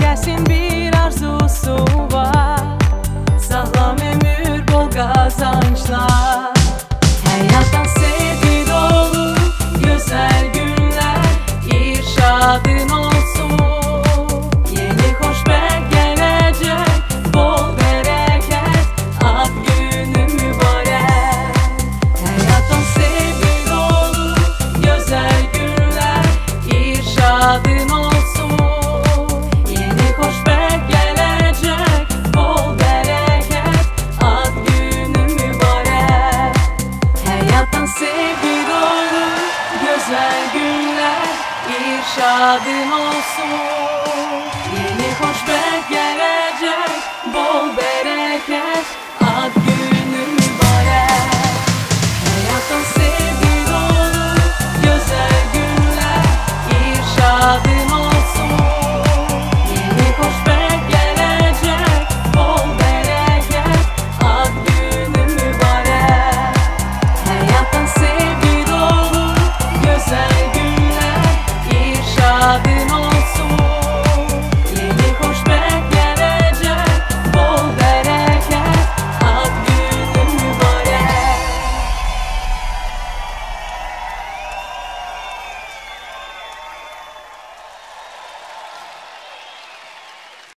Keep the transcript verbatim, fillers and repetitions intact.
herkesin bir arzusu var. Sağlam ömür, bol kazançlar.